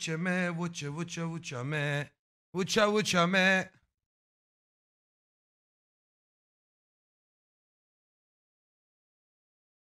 Vuce me, vuce, vuce, vucea me, vucea, vucea me.